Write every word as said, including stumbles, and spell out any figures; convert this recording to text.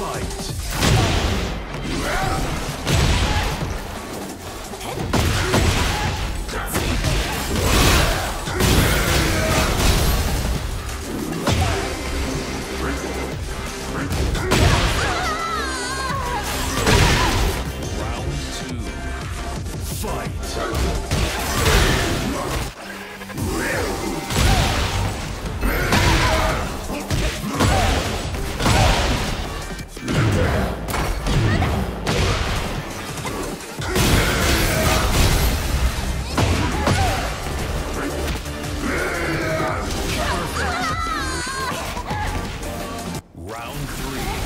Round three.